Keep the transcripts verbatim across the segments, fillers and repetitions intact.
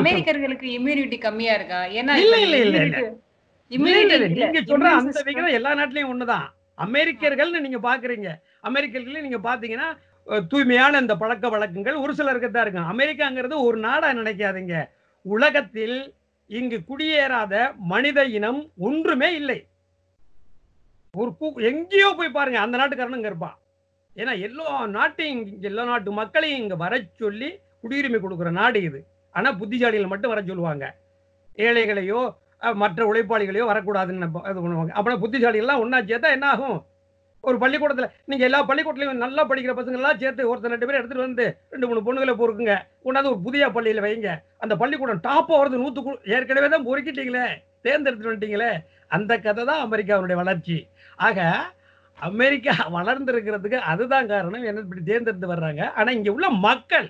அமெரிக்கர்களுக்கு immunity கம்மியா இருக்கா? ஏன்னா நீங்க சொல்ற அந்த விகிதம் எல்லா நாட்டிலயும் ஒண்ணுதான். அமெரிக்கர்கள்னு நீங்க பாக்குறீங்க, அமெரிக்கர்களையும் நீங்க பாத்தீங்கன்னா தூய்மையான இந்த பழக்க வழக்கங்கள் ஒரு சிலருக்கு தான் இருக்கு. அமெரிக்காங்கிறது ஒரு நாடா நினைக்காதீங்க. உலகத்தில் இங்கு குடியேறாத மனித இனம் ஒன்றுமே இல்லை. ஒரு எங்கேயோ போய் பாருங்க, அந்த நாட்டுக்காரனுங்க இருப்பான். ஏன்னா எல்லா நாட்டையும் எல்லா நாட்டு மக்களையும் இங்க வர சொல்லி குடியுரிமை கொடுக்குற நாடு இது. ஆனா புத்திசாலிகள் மட்டும் வர சொல்லுவாங்க, ஏழைகளையோ மற்ற உழைப்பாளிகளையோ வரக்கூடாதுன்னு இது பண்ணுவாங்க. அப்புறம் புத்திசாலிகள்லாம் ஒன்னா சேர்த்தா என்ன ஆகும்? ஒரு பள்ளிக்கூடத்துல நீங்க எல்லா பள்ளிக்கூடத்திலையும் நல்லா படிக்கிற பசங்க எல்லாம் சேர்த்து ஒருத்தர் ரெண்டு பேரும் எடுத்துட்டு வந்து ரெண்டு மூணு பொண்ணுகளை பொறுக்குங்க, கொண்டாந்து ஒரு புதிய பள்ளியில வைங்க. அந்த பள்ளிக்கூடம் டாப்பா வருது நூத்துக்கு, ஏற்கனவே தான் பொறுக்கிட்டீங்களே, தேர்ந்தெடுத்து வந்துட்டீங்களே. அந்த கதை தான் அமெரிக்காவுடைய வளர்ச்சி. ஆக அமெரிக்கா வளர்ந்துருக்கிறதுக்கு அதுதான் காரணம். என்ன இப்படி தேர்ந்தெடுத்து வர்றாங்க. ஆனா இங்க உள்ள மக்கள்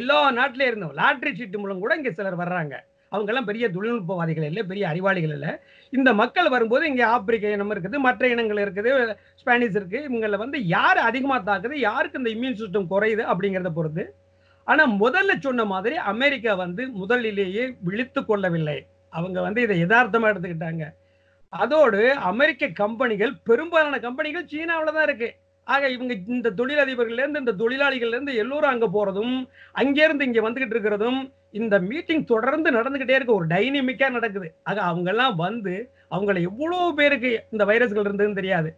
எல்லா நாட்டிலேயே இருந்தோம். லாட்ரி சீட்டு மூலம் கூட இங்க சிலர் வர்றாங்க. அவங்க எல்லாம் பெரிய தொழில்நுட்பவாதிகள் இல்லை, பெரிய அறிவாளிகள் இல்லை. இந்த மக்கள் வரும்போது இங்கே ஆப்பிரிக்க இனம் இருக்குது, மற்ற இனங்கள் இருக்குது, ஸ்பானிஷ் இருக்குது. இவங்களை வந்து யார் அதிகமாக தாக்குது, யாருக்கு இந்த இம்யூன் சிஸ்டம் குறையுது அப்படிங்கிறத பொறுத்து. ஆனால் முதல்ல சொன்ன மாதிரி அமெரிக்கா வந்து முதலிலேயே விழித்து கொள்ளவில்லை. அவங்க வந்து இதை யதார்த்தமாக எடுத்துக்கிட்டாங்க. அதோடு அமெரிக்க கம்பெனிகள், பெரும்பாலான கம்பெனிகள் சீனாவில் தான் இருக்குது. ஆக இவங்க இந்த தொழிலதிபர்கள்லேருந்து இந்த தொழிலாளிகள்லேருந்து எல்லோரும் அங்கே போகிறதும் அங்கேருந்து இங்கே வந்துக்கிட்டு இருக்கிறதும் இந்த மீட்டிங் தொடர்ந்து நடந்துக்கிட்டே இருக்கு. ஒரு டைனமிக்காக நடக்குது. ஆக அவங்கெல்லாம் வந்து அவங்கள எவ்வளோ பேருக்கு இந்த வைரஸ்கள் இருந்ததுன்னு தெரியாது.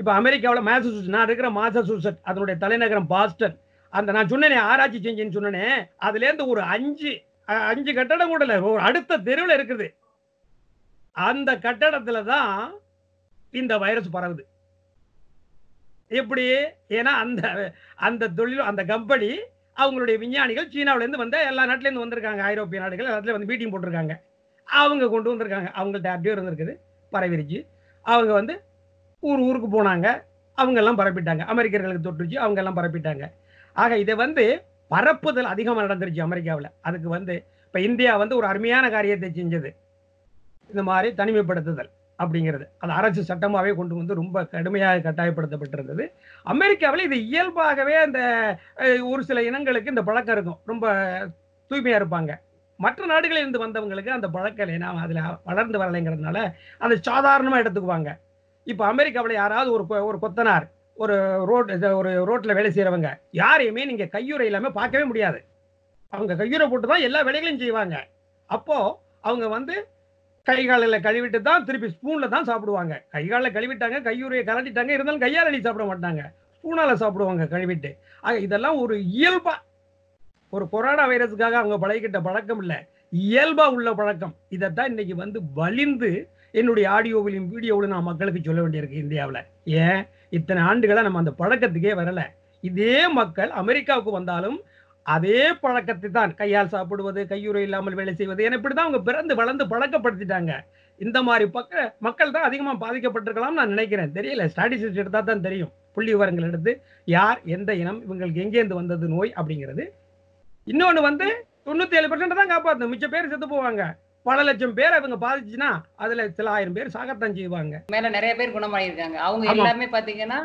இப்போ அமெரிக்காவில் மாசசூசெட்ஸ், நான் இருக்கிற மாசசூசெட் அதனுடைய தலைநகரம் பாஸ்டன், அந்த நான் சொன்னேனே ஆராய்ச்சி செஞ்சேன்னு சொன்னேனே, அதுலேருந்து ஒரு அஞ்சு அஞ்சு கட்டடம் கூட இல்லை, ஒரு அடுத்த தெருவில் இருக்குது. அந்த கட்டடத்தில் தான் இந்த வைரஸ் பரவுது. எப்படி? ஏன்னா அந்த அந்த தொழில் அந்த கம்பெனி அவங்களுடைய விஞ்ஞானிகள் சீனாவிலேருந்து வந்த எல்லா நாட்டிலேருந்து வந்திருக்காங்க, ஐரோப்பிய நாடுகள் எல்லாத்துலேயும் வந்து மீட்டிங் போட்டிருக்காங்க. அவங்க கொண்டு வந்திருக்காங்க, அவங்கள்ட்ட அப்படியே இருந்திருக்குது, பரவிருச்சு. அவங்க வந்து ஊர் ஊருக்கு போனாங்க, அவங்கெல்லாம் பரப்பிட்டாங்க. அமெரிக்கர்களுக்கு தொட்டுச்சு, அவங்கெல்லாம் பரப்பிட்டாங்க. ஆக இதை வந்து பரப்புதல் அதிகமாக நடந்துருச்சு அமெரிக்காவில். அதுக்கு வந்து இப்போ இந்தியா வந்து ஒரு அருமையான காரியத்தை செஞ்சது, இந்த மாதிரி தனிமைப்படுத்துதல் அப்படிங்கிறது. அது அரசு சட்டமாகவே கொண்டு வந்து ரொம்ப கடுமையாக கட்டாயப்படுத்தப்பட்டிருந்தது. அமெரிக்காவில் இது இயல்பாகவே அந்த ஒரு சில இனங்களுக்கு இந்த பழக்கம் இருக்கும், ரொம்ப தூய்மையாக இருப்பாங்க. மற்ற நாடுகளிலிருந்து வந்தவங்களுக்கு அந்த பழக்கம் இல்லை, நாம் அதில் வளர்ந்து வரலைங்கிறதுனால அதை சாதாரணமாக எடுத்துக்குவாங்க. இப்போ அமெரிக்காவில் யாராவது ஒரு ஒரு கொத்தனார், ஒரு ரோட் ஒரு ரோட்டில் வேலை செய்கிறவங்க, யாரையுமே நீங்கள் கையுறை இல்லாமல் பார்க்கவே முடியாது. அவங்க கையுறை போட்டு தான் எல்லா வேலைகளையும் செய்வாங்க. அப்போது அவங்க வந்து கை காலில் கழுவிட்டு தான் திருப்பி ஸ்பூனில் தான் சாப்பிடுவாங்க. கை காலில் கழுவிட்டாங்க, கையுறையை கலட்டிட்டாங்க, இருந்தாலும் கையால் அடி சாப்பிட மாட்டாங்க, ஸ்பூனால் சாப்பிடுவாங்க கழுவிட்டு. ஆக இதெல்லாம் ஒரு இயல்பாக, ஒரு கொரோனா வைரஸுக்காக அவங்க பழகிக்கிட்ட பழக்கம் இல்லை, இயல்பாக உள்ள பழக்கம். இதைத்தான் இன்றைக்கி வந்து வலிந்து என்னுடைய ஆடியோவிலையும் வீடியோவிலும் நான் மக்களுக்கு சொல்ல வேண்டியிருக்கு. இந்தியாவில் ஏன் இத்தனை ஆண்டுகளாக நம்ம அந்த பழக்கத்துக்கே வரலை? இதே மக்கள் அமெரிக்காவுக்கு வந்தாலும் அதே பழக்கத்தை தான், கையால் சாப்பிடுவது, கையுறை இல்லாமல் வேலை செய்வது, ஏன்னா இப்படி தான் அவங்க பிறந்து வளர்ந்து பழக்கப்படுத்திட்டாங்க. இந்த மாதிரி பக்க மக்கள் தான் அதிகமாக பாதிக்கப்பட்டிருக்கலாம்னு நான் நினைக்கிறேன். தெரியல, ஸ்டாட்டிஸ்டிக்ஸ் எடுத்தால் தான் தெரியும், புள்ளி விவரங்கள் எடுத்து யார் எந்த இனம் இவங்களுக்கு எங்கேருந்து வந்தது நோய் அப்படிங்கிறது. இன்னொன்று வந்து தொண்ணூற்றி ஏழு பர்சன்ட் தான் காப்பாற்றும், மிச்ச பேர் செத்து போவாங்க. பல லட்சம் பேர் அவங்க பாதிச்சுன்னா அதில் சில ஆயிரம் பேர் சாகத்தான் செய்வாங்க. மேலே நிறைய பேர் குணமாயிருக்காங்க. அவங்க எல்லாமே பார்த்தீங்கன்னா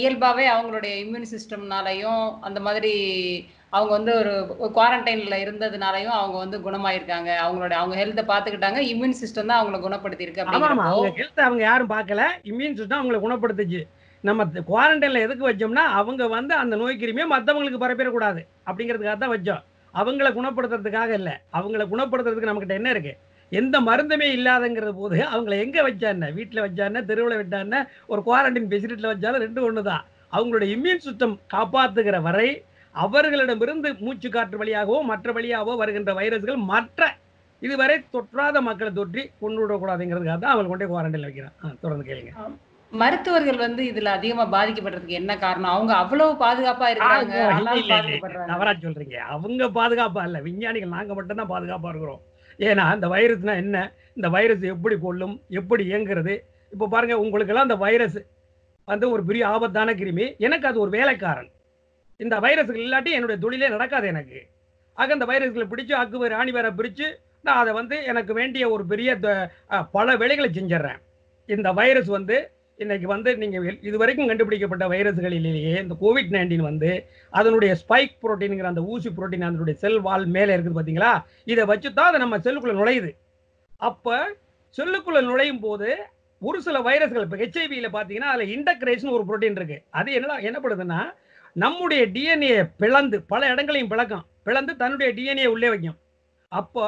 இயல்பாகவே அவங்களுடைய இம்யூன் சிஸ்டம்னாலையும் அந்த மாதிரி அவங்க வந்து ஒரு குவாரண்டைன்ல இருந்ததுனாலையும் அவங்க வந்து குணமாயிருக்காங்க. அவங்களோட அவங்க ஹெல்த்தை பார்த்துக்கிட்டாங்க, இம்யூன் சிஸ்டம் தான் அவங்களை குணப்படுத்தி இருக்கு. அவங்க ஹெல்த் அவங்க யாரும் பார்க்கல, இம்யூன் சிஸ்டம் அவங்களை குணப்படுத்துச்சு. நம்ம குவாரண்டைன்ல எதுக்கு வச்சோம்னா அவங்க வந்து அந்த நோய் கிருமியை மற்றவங்களுக்கு பரப்பிடக்கூடாது அப்படிங்கிறதுக்காக தான் வச்சோம். அவங்களை குணப்படுத்துறதுக்காக இல்லை. அவங்களை குணப்படுத்துறதுக்கு நம்மகிட்ட என்ன இருக்கு? எந்த மருந்துமே இல்லாதங்கிற போது அவங்கள எங்கே வச்சானே, வீட்டில் வச்சானே, தெருவில் வச்சானே, ஒரு குவாரண்டைன் ஃபெசிலிட்டியில் வச்சாலும் ரெண்டு ஒன்று தான். அவங்களுடைய இம்யூன் சிஸ்டம் காப்பாற்றுகிற வரை அவர்களிடமிருந்து மூச்சு காற்று வழியாகவோ மற்ற வழியாகவோ வருகின்ற வைரஸ்கள் மற்ற இதுவரை தொற்றாத மக்களை தொற்றி கொண்டு விடக்கூடாதுங்கிறதுக்காக தான் அவங்க கொண்டே குவாரண்டைன் வைக்கிறான். தொடர்ந்து கேளுங்க. மருத்துவர்கள் வந்து இதுல அதிகமா பாதிக்கப்படுறதுக்கு என்ன காரணம்? அவங்க அவ்வளவு பாதுகாப்பா இருக்காங்க. தவறா சொல்றீங்க, அவங்க பாதுகாப்பா இல்லை, விஞ்ஞானிகள் நாங்கள் மட்டும்தான் பாதுகாப்பா இருக்கிறோம். ஏன்னா இந்த வைரஸ்னா என்ன, இந்த வைரஸ் எப்படி கொள்ளும், எப்படி இயங்குறது. இப்போ பாருங்க, உங்களுக்கெல்லாம் அந்த வைரஸ் வந்து ஒரு பெரிய ஆபத்தான கிருமி, எனக்கு அது ஒரு வேலைக்காரன். இந்த வைரஸ்கள் இல்லாட்டி என்னுடைய தொழிலே நடக்காது எனக்கு. ஆக இந்த வைரஸ்களை பிடிச்சி அக்கு வேறு ஆணி வேற பிரித்து நான் அதை வந்து எனக்கு வேண்டிய ஒரு பெரிய பல வேலைகளை செஞ்சிடறேன். இந்த வைரஸ் வந்து இன்னைக்கு வந்து நீங்கள் இதுவரைக்கும் கண்டுபிடிக்கப்பட்ட வைரஸ்களிலேயே இந்த கோவிட் நைன்டீன் வந்து அதனுடைய ஸ்பைக் புரோட்டீனுங்கிற அந்த ஊசி புரோட்டீன் அதனுடைய செல் வால் மேலே இருக்குது பார்த்தீங்களா, இதை வச்சு தான் அது நம்ம செல்லுக்குள்ளே நுழையுது. அப்போ செல்லுக்குள்ளே நுழையும் போது ஒரு சில வைரஸ்கள் இப்போ ஹெச்ஐவியில் பார்த்தீங்கன்னா அதில் இன்டக்ரேஷன் ஒரு புரோட்டீன் இருக்குது. அது என்ன என்ன பண்ணுதுன்னா நம்முடைய டிஎன்ஏ பிளந்து பல இடங்களையும் பிளக்கும், பிளந்து தன்னுடைய டிஎன்ஏ உள்ளே வைக்கும். அப்போ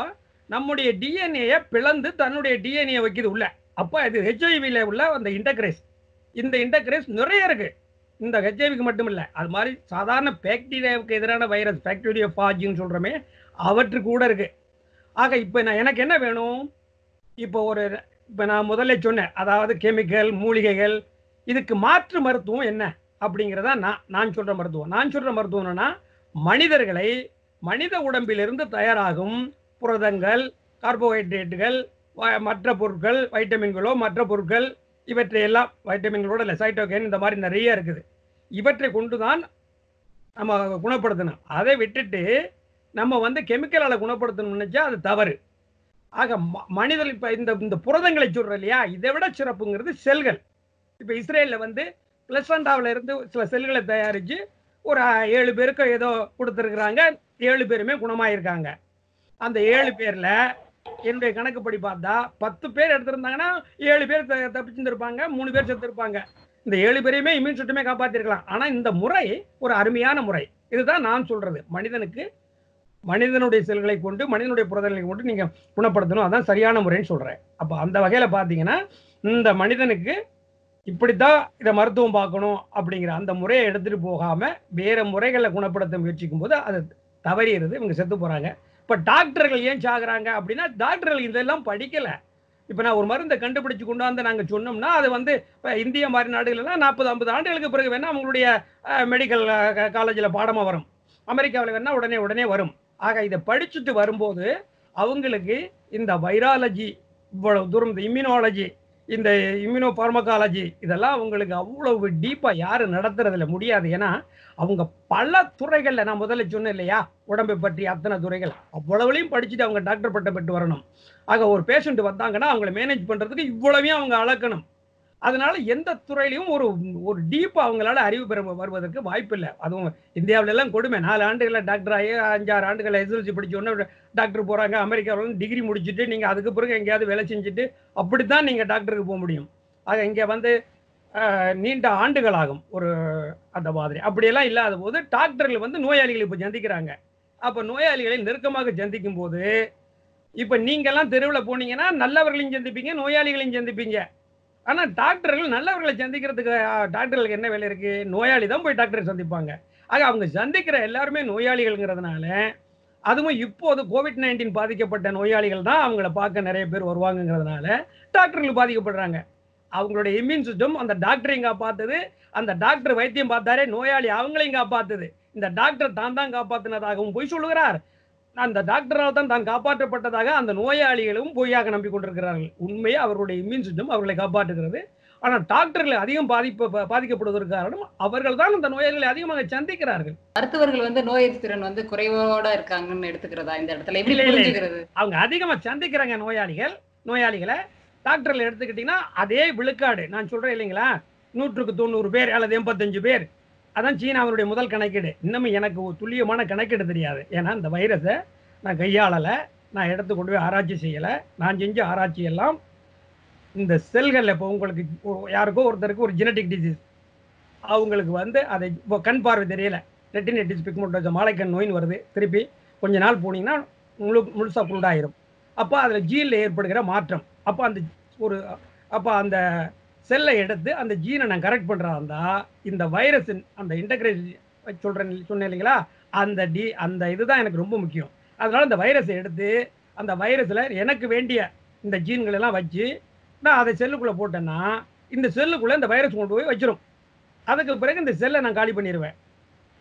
நம்முடைய டிஎன்ஏ பிளந்து தன்னுடைய டிஎன்ஏ வைக்கிது உள்ள. அப்போ இது ஹெச்ஐவியில் உள்ள அந்த இன்டக்ரேஸ், இந்த இன்டக்ரேஸ் நிறைய இருக்குது. இந்த ஹெச்ஐவிக்கு மட்டும் இல்லை, அது மாதிரி சாதாரண பாக்டீரியாவுக்கு எதிரான வைரஸ் பாக்டீரியா ஃபாஜின்னு சொல்கிறோமே அவற்று கூட இருக்குது. ஆக இப்போ நான் எனக்கு என்ன வேணும், இப்போ ஒரு இப்போ நான் முதல்ல சொன்னேன், அதாவது கெமிக்கல் மூலிகைகள் இதுக்கு மாற்று மருத்துவம் என்ன அப்படிங்கிறதா நான் நான் சொல்கிற மருத்துவம். நான் சொல்கிற மருத்துவம் என்னென்னா மனிதர்களை மனித உடம்பிலிருந்து தயாராகும் புரதங்கள், கார்போஹைட்ரேட்டுகள், மற்ற பொருட்கள், வைட்டமின்களோ மற்ற பொருட்கள் இவற்றையெல்லாம் வைட்டமின்களோட இல்லை சைட்டோகேன் இந்த மாதிரி நிறைய இருக்குது, இவற்றை கொண்டு தான் நம்ம குணப்படுத்தணும். அதை விட்டுட்டு நம்ம வந்து கெமிக்கலால் குணப்படுத்தணும்னு நினச்சா அது தவறு. ஆக மனிதர்கள் இப்போ இந்த இந்த புரதங்களை சொல்கிறோம் இல்லையா, இதை விட சிறப்புங்கிறது செல்கள். இப்போ இஸ்ரேலில் வந்து பிளசண்டாவில் இருந்து சில செல்களை தயாரித்து ஒரு ஏழு பேருக்கு ஏதோ கொடுத்துருக்குறாங்க, ஏழு பேருமே குணமாயிருக்காங்க. அந்த ஏழு பேரில் என்னுடைய கணக்குப்படி பார்த்தா பத்து பேர் எடுத்திருந்தாங்கன்னா ஏழு பேர் த தப்பிச்சுருப்பாங்க, மூணு பேர் செத்துருப்பாங்க. இந்த ஏழு பேரையுமே இம்யூன் சிஸ்டமே காப்பாற்றிருக்கலாம். ஆனால் இந்த முறை ஒரு அருமையான முறை. இதுதான் நான் சொல்கிறது, மனிதனுக்கு மனிதனுடைய செல்களை கொண்டு மனிதனுடைய புரதங்களை கொண்டு நீங்கள் குணப்படுத்தணும், அதுதான் சரியான முறைன்னு சொல்கிறேன். அப்போ அந்த வகையில் பார்த்தீங்கன்னா இந்த மனிதனுக்கு இப்படித்தான் இதை மருத்துவம் பார்க்கணும் அப்படிங்கிற அந்த முறையை எடுத்துகிட்டு போகாமல் வேறு முறைகளில் குணப்படுத்த முயற்சிக்கும் போது அது தவறிடுது, இவங்க செத்து போகிறாங்க. இப்போ டாக்டர்கள் ஏன் சாகுறாங்க அப்படின்னா டாக்டர்கள் இதெல்லாம் படிக்கலை. இப்போ நான் ஒரு மருந்தை கண்டுபிடிச்சு கொண்டாந்து நாங்கள் சொன்னோம்னா அது வந்து இப்போ இந்திய மாதிரி நாடுகள்லாம் நாற்பது ஐம்பது ஆண்டுகளுக்கு பிறகு வேணால் அவங்களுடைய மெடிக்கல் காலேஜில் பாடமாக வரும், அமெரிக்காவில் வேணால் உடனே உடனே வரும். ஆக இதை படிச்சுட்டு வரும்போது அவங்களுக்கு இந்த வைராலஜி இவ்வளவு தூரம், இந்த இம்யூனாலஜி, இந்த இம்யூனோ பார்மகாலஜி இதெல்லாம் அவங்களுக்கு அவ்வளவு டீப்பாக யாரும் நடத்துறதுல முடியாது. ஏன்னா அவங்க பல துறைகளில் நான் முதல்ல சொன்னேன் இல்லையா, உடம்பை பற்றி அத்தனை துறைகள் அவ்வளவுலையும் படிச்சுட்டு அவங்க டாக்டர் பட்டம் பெற்று வரணும். ஆக ஒரு பேஷண்ட் வந்தாங்கன்னா அவங்களை மேனேஜ் பண்ணுறதுக்கு இவ்வளவையும் அவங்க அளக்கணும். அதனால எந்த துறையிலையும் ஒரு ஒரு டீப்பாக அவங்களால அறிவு பெற வருவதற்கு வாய்ப்பு இல்லை. அதுவும் இந்தியாவிலெல்லாம் கொடுமை, நாலு ஆண்டுகளில் டாக்டர் ஆகி அஞ்சாறு ஆண்டுகளில் எஸ்எல்சி படித்தோன்னே டாக்டர் போகிறாங்க. அமெரிக்காவிலும் டிகிரி முடிச்சுட்டு நீங்கள் அதுக்கு பிறகு எங்கேயாவது வேலை செஞ்சுட்டு அப்படி தான் நீங்கள் டாக்டருக்கு போக முடியும். ஆக இங்கே வந்து நீண்ட ஆண்டுகள் ஆகும் ஒரு அந்த மாதிரி. அப்படியெல்லாம் இல்லாத போது டாக்டர்கள் வந்து நோயாளிகளை இப்போ சந்திக்கிறாங்க. அப்போ நோயாளிகளை நெருக்கமாக சந்திக்கும் போது இப்போ நீங்கள்லாம் தெருவில் போனீங்கன்னா நல்லவர்களையும் சந்திப்பீங்க, நோயாளிகளையும் சந்திப்பீங்க. ஆனால் டாக்டர்கள் நல்லவர்களை சந்திக்கிறதுக்கு டாக்டர்களுக்கு என்ன வேலை இருக்குது, நோயாளி தான் போய் டாக்டரை சந்திப்பாங்க. ஆக அவங்க சந்திக்கிற எல்லாருமே நோயாளிகள்ங்கிறதுனால, அதுவும் இப்போது கோவிட் நைன்டீன் பாதிக்கப்பட்ட நோயாளிகள் தான் அவங்கள பார்க்க நிறைய பேர் வருவாங்கங்கிறதுனால டாக்டர்கள் பாதிக்கப்படுறாங்க. அவங்களுடைய இம்யூன் சிஸ்டம் அந்த டாக்டரையும் காப்பாற்றுது, அந்த டாக்டர் வைத்தியம் பார்த்தாரே நோயாளி அவங்களையும் காப்பாற்றுது. இந்த டாக்டர் தான் தான் காப்பாற்றினதாகவும் பொய் சொல்லுகிறார், அந்த டாக்டரால் தான் தான் காப்பாற்றப்பட்டதாக அந்த நோயாளிகளும் பொய்யாக நம்பிக்கொண்டிருக்கிறார்கள். உண்மையை அவருடைய இம்யூன் சிஸ்டம் அவர்களை காப்பாற்றுகிறது. ஆனால் டாக்டர்கள் அதிகம் பாதிப்பு பாதிக்கப்படுவதற்கு காரணம் அவர்கள் தான் அந்த நோயாளிகளை அதிகமாக சந்திக்கிறார்கள். மருத்துவர்கள் வந்து நோய் எதிர்த்திறன் வந்து குறைவோட இருக்காங்கன்னு எடுத்துக்கிறதா இந்த இடத்துல எப்படி புரிஞ்சுக்கிறது? அவங்க அதிகமாக சந்திக்கிறாங்க நோயாளிகள் நோயாளிகளை டாக்டர்கள் எடுத்துக்கிட்டிங்கன்னா அதே விழுக்காடு நான் சொல்கிறேன் இல்லைங்களா, நூற்றுக்கு தொண்ணூறு பேர் அல்லது எண்பத்தஞ்சு பேர். அதான் சீனாவினுடைய முதல் கணக்கீடு. இன்னமும் எனக்கு துல்லியமான கணக்கீடு தெரியாது, ஏன்னா இந்த வைரஸை நான் கையாளலை, நான் எடுத்து கொண்டு போய் ஆராய்ச்சி செய்யலை. நான் செஞ்ச ஆராய்ச்சியெல்லாம் இந்த செல்களில் இப்போ உங்களுக்கு யாருக்கோ ஒருத்தருக்கு ஒரு ஜெனட்டிக் டிசீஸ், அவங்களுக்கு வந்து அதை இப்போ கண் பார்வை தெரியலை, ரெட்டினைட்டிஸ் பிக்மெண்டோசம் மாலைக்கண் நோயின்னு வருது. திருப்பி கொஞ்ச நாள் போனீங்கன்னா முழு முழுசாக குருடாயிரும். அப்போ அதில் ஜீனில் ஏற்படுகிற மாற்றம், அப்போ அந்த ஒரு அப்போ அந்த செல்லை எடுத்து அந்த ஜீனை நான் கரெக்ட் பண்ணுறதா இருந்தால் இந்த வைரஸின் அந்த இன்டகிரேஷன் சொல்கிறேன் சொன்னேன் இல்லைங்களா, அந்த டி அந்த இதுதான் எனக்கு ரொம்ப முக்கியம். அதனால் இந்த வைரஸை எடுத்து அந்த வைரஸில் எனக்கு வேண்டிய இந்த ஜீன்களெல்லாம் வச்சு நான் அதை செல்லுக்குள்ளே போட்டேன்னா இந்த செல்லுக்குள்ளே இந்த வைரஸ் கொண்டு போய் வச்சிடும். அதுக்கு பிறகு இந்த செல்லை நான் காலி பண்ணிடுவேன்,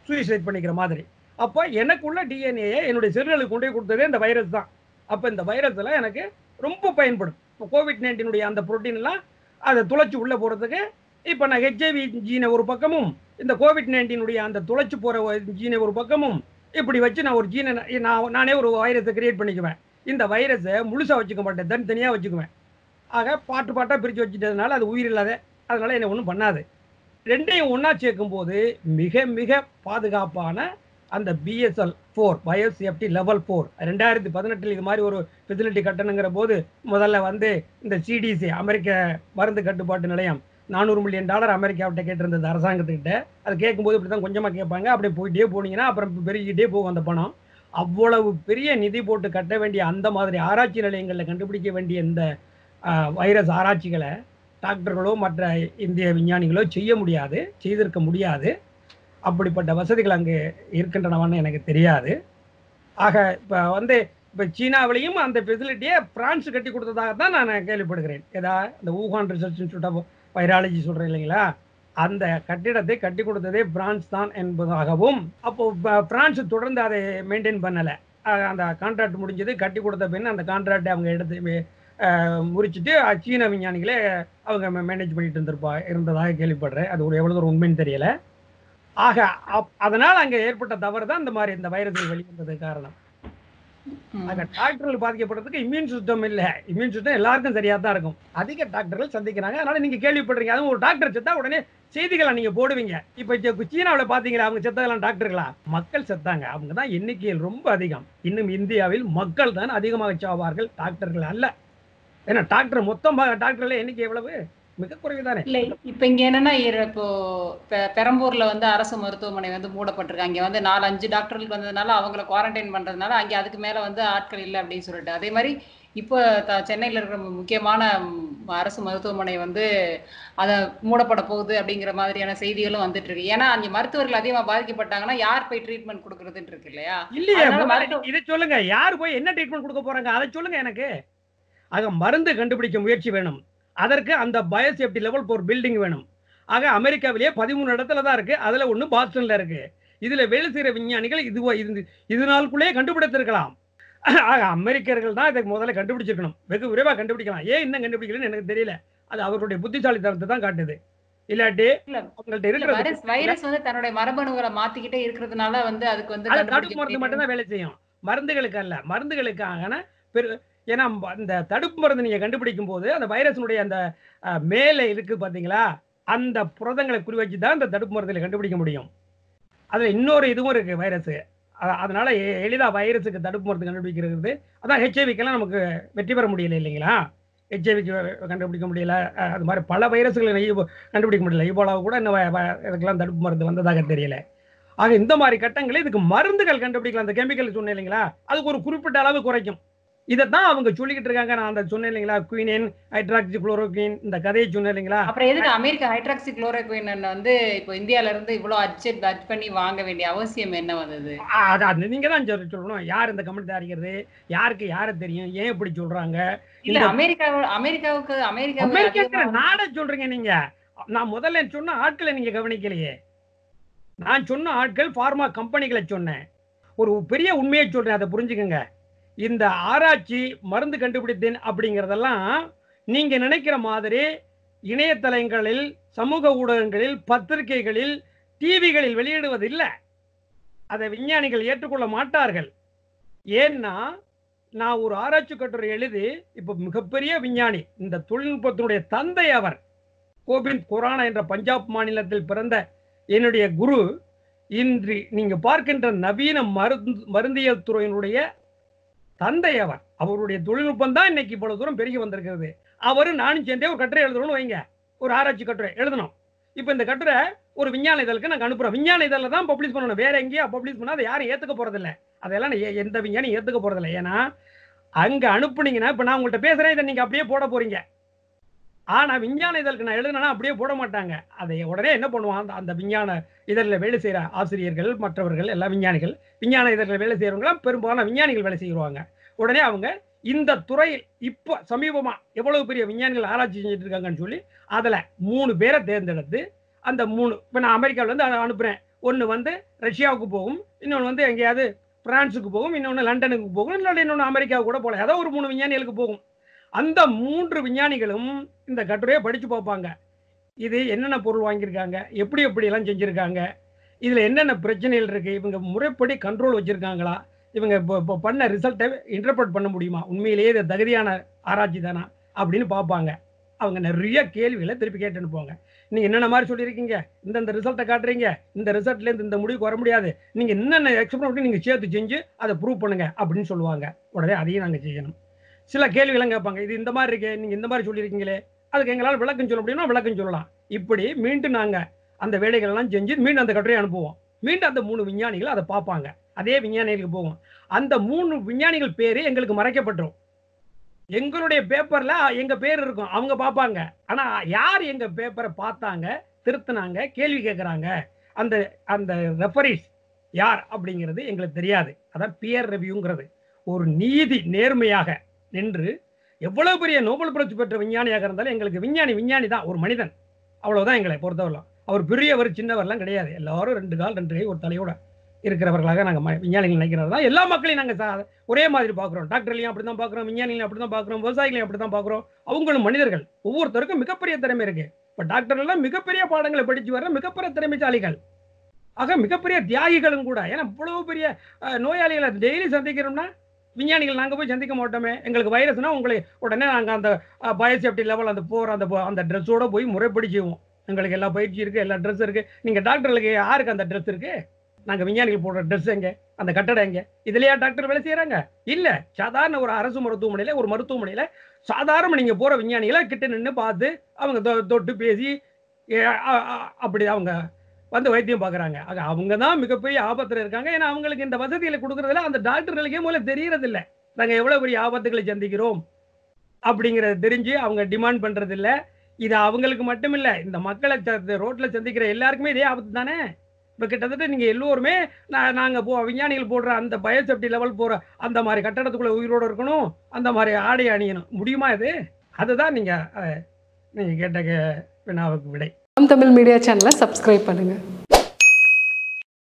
சூசைட் பண்ணிக்கிற மாதிரி. அப்போ எனக்குள்ள டிஎன்ஏயை என்னுடைய செல்களுக்கு கொண்டு போய் கொடுத்ததே இந்த வைரஸ் தான். அப்போ இந்த வைரஸில் எனக்கு ரொம்ப பயன்படும். இப்போ கோவிட் நைன்டீனுடைய அந்த ப்ரோட்டீன்லாம் அதை துளைச்சி உள்ளே போகிறதுக்கு இப்போ நான் ஹெச்ஐவி ஜீனை ஒரு பக்கமும் இந்த கோவிட் நைன்டீனுடைய அந்த துளைச்சி போகிற ஜீனை ஒரு பக்கமும் இப்படி வச்சு நான் ஒரு ஜீனை நான் நானே ஒரு வைரஸை கிரியேட் பண்ணிக்குவேன். இந்த வைரஸை முழுசாக வச்சுக்க மாட்டேன், தனித்தனியாக வச்சுக்குவேன். ஆக பாட்டு பாட்டாக பிரித்து வச்சுட்டதுனால அது உயிரில்லாத அதனால் என்னை ஒன்றும் பண்ணாது. ரெண்டையும் ஒன்றா சேர்க்கும்போது மிக மிக பாதுகாப்பான அந்த BSL four bio safety level four ரெண்டாயிரத்தி பதினெட்டில் இது மாதிரி ஒரு ஃபெசிலிட்டி கட்டணுங்கிற போது முதல்ல வந்து இந்த சிடிசி அமெரிக்க மருந்து கட்டுப்பாட்டு நிலையம் நானூறு மில்லியன் டாலர் அமெரிக்காவிட்ட கேட்டிருந்தது அரசாங்கத்துக்கிட்ட. அது கேட்கும்போது இப்படி தான் கொஞ்சமாக கேட்பாங்க, அப்படியே போயிட்டே போனீங்கன்னா அப்புறம் பெருகிக்கிட்டே போகும் அந்த பணம். அவ்வளவு பெரிய நிதி போட்டு கட்ட வேண்டிய அந்த மாதிரி ஆராய்ச்சி நிலையங்களில் கண்டுபிடிக்க வேண்டிய இந்த வைரஸ் ஆராய்ச்சிகளை டாக்டர்களோ மற்ற இந்திய விஞ்ஞானிகளோ செய்ய முடியாது, செய்திருக்க முடியாது. அப்படிப்பட்ட வசதிகள் அங்கே இருக்கின்றனவான்னு எனக்கு தெரியாது. ஆக இப்போ வந்து இப்போ சீனாவிலையும் அந்த ஃபெசிலிட்டியை பிரான்ஸ் கட்டி கொடுத்ததாக தான் நான் கேள்விப்படுகிறேன். ஏதா இந்த Wuhan research institute of virology சொல்கிறேன் இல்லைங்களா, அந்த கட்டிடத்தை கட்டி கொடுத்ததே பிரான்ஸ் தான் என்பதாகவும், அப்போது பிரான்ஸ் தொடர்ந்து அதை மெயின்டைன் பண்ணலை. அந்த கான்ட்ராக்ட் முடிஞ்சது, கட்டி கொடுத்த பின் அந்த கான்ட்ராக்டை அவங்க எடுத்து முறிச்சிட்டு சீன விஞ்ஞானிகளே அவங்க மேனேஜ் பண்ணிட்டு இருந்திருப்பா இருந்ததாக கேள்விப்படுறேன். அது ஒரு எவ்வளோ தூரம் உண்மைன்னு தெரியலை. ஆக அப் அதனால் அங்கே ஏற்பட்ட தவறு தான் இந்த மாதிரி இந்த வைரஸ்கள் வெளிவந்ததுக்கு காரணம். ஆக டாக்டர்கள் பாதிக்கப்படுறதுக்கு இம்யூன் சிஸ்டம் இல்லை. இம்யூன் சிஸ்டம் எல்லாருக்கும் சரியாக தான் இருக்கும். அதிக டாக்டர்கள் சந்திக்கிறாங்க, அதனால் நீங்கள் கேள்விப்படுறீங்க. அதுவும் ஒரு டாக்டர் செத்தா உடனே செய்திகளை நீங்கள் போடுவீங்க. இப்போ சீனாவில் பார்த்தீங்களா, அவங்க செத்ததெல்லாம் டாக்டர்களா? மக்கள் செத்தாங்க, அவங்க தான் எண்ணிக்கையில் ரொம்ப அதிகம். இன்னும் இந்தியாவில் மக்கள் தான் அதிகமாக சாவார்கள், டாக்டர்கள் அல்ல. ஏன்னா டாக்டர் மொத்தம் டாக்டர்ல எண்ணிக்கை எவ்வளவு மிக குறைவுதானே. இல்லை இப்போ இங்கே என்னன்னா, இப்போ பெரம்பூர்ல வந்து அரசு மருத்துவமனை வந்து மூடப்பட்டிருக்காங்க. இங்கே வந்து நாலு அஞ்சு டாக்டர்களுக்கு வந்ததுனால அவங்கள குவாரண்டைன் பண்றதுனால அங்கே அதுக்கு மேலே வந்து ஆட்கள் இல்லை அப்படின்னு சொல்லிட்டு, அதே மாதிரி இப்போ த சென்னையில் இருக்கிற முக்கியமான அரசு மருத்துவமனை வந்து அதை மூடப்பட போகுது அப்படிங்கிற மாதிரியான செய்திகளும் வந்துட்டு இருக்கு. ஏன்னா அங்கே மருத்துவர்கள் அதிகமாக பாதிக்கப்பட்டாங்கன்னா யார் போய் ட்ரீட்மெண்ட் கொடுக்குறதுன்னு இருக்கு இல்லையா? இல்லையா, இதை சொல்லுங்க, யார் போய் என்ன ட்ரீட்மெண்ட் கொடுக்க போறாங்க அதை சொல்லுங்க எனக்கு. ஆக மருந்து கண்டுபிடிக்க முயற்சி வேணும், அதற்கு அந்த பயோசேஃப்டி லெவல் ஃபோர் பில்டிங் வேணும். ஆக அமெரிக்காவிலேயே பதிமூணு இடத்துல தான் இருக்குது, அதில் ஒன்று பாஸ்டனில் இருக்குது. இதில் வேலை செய்கிற விஞ்ஞானிகள் இது இது இது நாளுக்குள்ளேயே கண்டுபிடித்திருக்கலாம். ஆக அமெரிக்கர்கள் தான் இதுக்கு முதல்ல கண்டுபிடிச்சிருக்கணும், வெகு விரைவாக கண்டுபிடிக்கலாம். ஏன் இன்னும் கண்டுபிடிக்கலன்னு எனக்கு தெரியல. அது அவர்களுடைய புத்திசாலித்தனத்தை தான் காட்டுது. இல்லாட்டி அவங்கள்ட்ட இருக்கிற வைரஸ் வந்து தன்னுடைய மரபணுகளை மாற்றிக்கிட்டே இருக்கிறதுனால வந்து அதுக்கு வந்து தடுப்பு மருந்து மட்டும்தான் வேலை செய்யும், மருந்துகளுக்கு அல்ல. மருந்துகளுக்கான பெரு ஏன்னா இந்த தடுப்பு மருந்து நீங்கள் கண்டுபிடிக்கும் போது அந்த வைரஸினுடைய அந்த மேலே இருக்குது பார்த்தீங்களா, அந்த புரதங்களை குறிவச்சு தான் இந்த தடுப்பு மருந்தில் கண்டுபிடிக்க முடியும். அதில் இன்னொரு இதுவும் இருக்குது வைரஸு, அதனால எளிதாக வைரஸுக்கு தடுப்பு மருந்து கண்டுபிடிக்கிறது. அதான் ஹெச்ஐவிக்கெல்லாம் நமக்கு வெற்றி பெற முடியலை இல்லைங்களா, ஹெச்ஐவிக்கு கண்டுபிடிக்க முடியலை. அது மாதிரி பல வைரஸுகளை கண்டுபிடிக்க முடியல. இவ்வளவு கூட இன்னும் இதுக்கெல்லாம் தடுப்பு மருந்து வந்ததாக தெரியலை. ஆக இந்த மாதிரி கட்டங்களில் இதுக்கு மருந்துகள் கண்டுபிடிக்கலாம். அந்த கெமிக்கல் சொன்னேன் இல்லைங்களா, அதுக்கு ஒரு குறிப்பிட்ட அளவு குறைக்கும். இதைத்தான் அவங்க சொல்லிக்கிட்டு இருக்காங்க. நான் அந்த சொன்னேன் இல்லைங்களா, குயினின் ஹைட்ராக்சி குளோரோக்வின் இந்த கதையை சொன்னேன் இல்லைங்களா. அப்புறம் எதுக்கு அமெரிக்கா ஹைட்ராக்சி குளோரோக்வின் வந்து இப்போ இந்தியால இருந்து இவ்வளோ அட்ஜெட் அட் பண்ணி வாங்க வேண்டிய அவசியம் என்ன வந்தது? அது நீங்க தான் சொல்லணும். யார் இந்த கமெண்ட் தயாரிக்கிறது, யாருக்கு யாரை தெரியும், ஏன் இப்படி சொல்றாங்க? இல்ல அமெரிக்கா அமெரிக்காவுக்கு அமெரிக்கா அமெரிக்கா நாட சொல்றீங்க நீங்க. நான் முதல்ல சொன்ன ஆட்களை நீங்க கவனிக்கலையே. நான் சொன்ன ஆட்கள் ஃபார்மா கம்பெனிகளை சொன்னேன். ஒரு பெரிய உண்மையை சொல்றேன், அதை புரிஞ்சுக்கங்க. இந்த ஆராய்ச்சி மருந்து கண்டுபிடித்தேன் அப்படிங்கிறதெல்லாம் நீங்கள் நினைக்கிற மாதிரி இணையதளங்களில், சமூக ஊடகங்களில், பத்திரிகைகளில், டிவிகளில் வெளியிடுவதில்லை. அதை விஞ்ஞானிகள் ஏற்றுக்கொள்ள மாட்டார்கள். ஏன்னா நான் ஒரு ஆராய்ச்சி கட்டுரை எழுதி, இப்போ மிகப்பெரிய விஞ்ஞானி, இந்த தொழில்நுட்பத்தினுடைய தந்தை அவர் கோவிந்த் குரானா என்ற பஞ்சாப் மாநிலத்தில் பிறந்த என்னுடைய குரு. இன்று நீங்கள் பார்க்கின்ற நவீன மருந்து மருந்தியல் துறையினுடைய தந்தை அவர். அவருடைய தொழில்நுட்பம் தான் இன்னைக்கு இவ்வளவு தூரம் பெருகி வந்திருக்கிறது. அவரு நானும் சேர்ந்தே ஒரு கட்டுரை எழுதணும்னு வைங்க, ஒரு ஆராய்ச்சி கட்டுரை எழுதணும். இப்போ இந்த கட்டுரை ஒரு விஞ்ஞான இதழுக்கு நாங்கள் அனுப்புகிறோம். விஞ்ஞான இதழில் தான் பப்ளிஷ் பண்ணணும், வேற எங்கேயா பப்ளிஷ் பண்ணால் அதை யாரும் ஏற்றுக்க போறதில்லை. அதெல்லாம் எந்த விஞ்ஞானியும் ஏற்றுக்க போறதில்லை. ஏன்னா அங்கே அனுப்புனீங்கன்னா, இப்போ நான் உங்கள்கிட்ட பேசுகிறேன், இதை நீங்கள் அப்படியே போட போறீங்க. ஆனால் விஞ்ஞான இதழுக்கு நான் எழுதுனா அப்படியே போட மாட்டாங்க. அதை உடனே என்ன பண்ணுவான், அந்த விஞ்ஞான இதழில் வேலை செய்கிற ஆசிரியர்கள், மற்றவர்கள் எல்லா விஞ்ஞானிகள், விஞ்ஞான இதழில் வேலை செய்கிறவங்களாம் பெரும்பாலான விஞ்ஞானிகள் வேலை செய்வாங்க. உடனே அவங்க இந்த துறையில் இப்போ சமீபமாக எவ்வளவு பெரிய விஞ்ஞானிகள் ஆராய்ச்சி செஞ்சுட்டு இருக்காங்கன்னு சொல்லி அதில் மூணு பேரை தேர்ந்தெடுத்து, அந்த மூணு இப்போ நான் அமெரிக்காவிலேருந்து அனுப்புகிறேன். ஒன்று வந்து ரஷ்யாவுக்கு போகும், இன்னொன்று வந்து எங்கேயாவது பிரான்ஸுக்கு போகும், இன்னொன்று லண்டனுக்கு போகும், இல்லை இன்னொன்று அமெரிக்காவுக்கு கூட போகலாம். ஏதோ ஒரு மூணு விஞ்ஞானிகளுக்கு போகும். அந்த மூன்று விஞ்ஞானிகளும் இந்த கட்டுரையை படித்து பார்ப்பாங்க. இது என்னென்ன பொருள் வாங்கியிருக்காங்க, எப்படி எப்படியெல்லாம் செஞ்சுருக்காங்க, இதில் என்னென்ன பிரச்சனைகள் இருக்குது, இவங்க முறைப்படி கண்ட்ரோல் வச்சுருக்காங்களா, இவங்க இப்போ இப்போ பண்ண ரிசல்ட்டை இன்டர்பிரட் பண்ண முடியுமா, உண்மையிலேயே இது தகுதியான ஆராய்ச்சி தானா அப்படின்னு பார்ப்பாங்க. அவங்க நிறைய கேள்விகளை திருப்பி கேட்டு அனுப்புவாங்க. நீங்க என்னென்ன மாதிரி சொல்லியிருக்கீங்க, இந்த இந்த ரிசல்ட்டை காட்டுறீங்க, இந்த ரிசல்ட்லேருந்து இந்த முடிவுக்கு வர முடியாது, நீங்கள் என்னென்ன எக்ஸ்பிளைன் பண்ணி நீங்கள் சேர்த்து செஞ்சு அதை ப்ரூவ் பண்ணுங்க அப்படின்னு சொல்லுவாங்க. உடனே அதையும் நாங்கள் செய்யணும். சில கேள்விகள்லாம் கேட்பாங்க, இது இந்த மாதிரி இருக்கு, நீங்கள் இந்த மாதிரி சொல்லியிருக்கீங்களே, அதுக்கு எங்களால் விளக்கம் சொல்ல முடியும்னா விளக்கம் சொல்லலாம். இப்படி மீண்டும் நாங்கள் அந்த வேலைகள்லாம் செஞ்சு மீண்டும் அந்த கட்டுரையை அனுப்புவோம். மீண்டும் அந்த மூணு விஞ்ஞானிகள் அதை பார்ப்பாங்க, அதே விஞ்ஞானிகளுக்கு போகும். அந்த மூணு விஞ்ஞானிகள் பேர் எங்களுக்கு மறைக்கப்பட்டுரும். எங்களுடைய பேப்பரில் எங்கள் பேர் இருக்கும், அவங்க பார்ப்பாங்க. ஆனால் யார் எங்கள் பேப்பரை பார்த்தாங்க, திருத்தினாங்க, கேள்வி கேட்குறாங்க, அந்த அந்த ரெஃபரீஸ் யார் அப்படிங்கிறது எங்களுக்கு தெரியாது. அதான் பியர் ரிவ்யூங்கிறது. ஒரு நீதி நேர்மையாக நின்று எவ்வளோ பெரிய நோபல் பரிசு பெற்ற விஞ்ஞானியாக இருந்தாலும் எங்களுக்கு விஞ்ஞானி விஞ்ஞானி தான், ஒரு மனிதன், அவ்வளோதான் எங்களை பொறுத்தவரை. அவர் பெரியவர் சின்னவரெலாம் கிடையாது. எல்லாரும் ரெண்டு கால் ரெண்டு கை ஒரு தலையோட இருக்கிறவர்களாக நாங்கள் விஞ்ஞானிகள் நினைக்கிறது தான். எல்லா மக்களையும் நாங்கள் ஒரே மாதிரி பார்க்குறோம். டாக்டர்லையும் அப்படி தான் பார்க்குறோம், விஞ்ஞானிகளையும் அப்படி தான் பார்க்குறோம், விவசாயிகளையும் அப்படி தான் பார்க்குறோம். அவங்களும் மனிதர்கள், ஒவ்வொருத்தருக்கும் மிகப்பெரிய திறமை இருக்குது. இப்போ டாக்டர்லாம் மிகப்பெரிய பாடங்களை படித்து வர மிகப்பெரிய திறமைசாலிகள், ஆக மிகப்பெரிய தியாகிகளும் கூட. ஏன்னா இவ்வளோ பெரிய நோயாளிகளை டெய்லி சந்திக்கிறோம்னா விஞ்ஞானிகள் நாங்கள் போய் சந்திக்க மாட்டோமே. எங்களுக்கு வைரஸ்னால் உங்களை உடனே நாங்கள் அந்த பயோசேஃப்டி லெவல் அந்த போகிற அந்த அந்த ட்ரெஸ்ஸோடு போய் முறைப்படி செய்வோம். எங்களுக்கு எல்லா பயிற்சி இருக்குது, எல்லா ட்ரெஸ் இருக்குது. நீங்கள் டாக்டர்களுக்கு யாருக்கு அந்த ட்ரெஸ் இருக்குது? நாங்கள் விஞ்ஞானிகள் போடுற ட்ரெஸ் எங்கே, அந்த கட்டடம் எங்கே? இதுலையா டாக்டர் வேலை செய்கிறாங்க? இல்லை. சாதாரண ஒரு அரசு மருத்துவமனையில் ஒரு மருத்துவமனையில் சாதாரண நீங்கள் போகிற விஞ்ஞானிகளை கிட்ட நின்று பார்த்து அவங்க தொ தொட்டு பேசி அப்படி அவங்க வந்து வைத்தியம் பார்க்குறாங்க. ஆக அவங்க தான் மிகப்பெரிய ஆபத்தில் இருக்காங்க. ஏன்னா அவங்களுக்கு இந்த வசதிகளை கொடுக்குறதில்ல. அந்த டாக்டர்களுக்கே முதல்ல தெரியறதில்லை நாங்கள் எவ்வளோ பெரிய ஆபத்துக்களை சந்திக்கிறோம் அப்படிங்கிறத தெரிஞ்சு அவங்க டிமாண்ட் பண்ணுறதில்லை. இது அவங்களுக்கு மட்டும் இல்லை, இந்த மக்களை ரோட்டில் சந்திக்கிற எல்லாருக்குமே இதே ஆபத்து தானே. இப்போ கிட்டத்தட்ட நீங்கள் எல்லோருமே நான் நாங்கள் போ விஞ்ஞானிகள் போடுற அந்த பயோசேஃப்டி லெவல் போகிற அந்த மாதிரி கட்டடத்துக்குள்ளே உயிரோடு இருக்கணும், அந்த மாதிரி ஆடை அணியணும், முடியுமா இது? அதுதான் நீங்கள் நீங்கள் கேட்ட வினாவுக்கு விடை. தமிழ் மீடியா சேனலை சப்ஸ்கிரைப் பண்ணுங்கள்.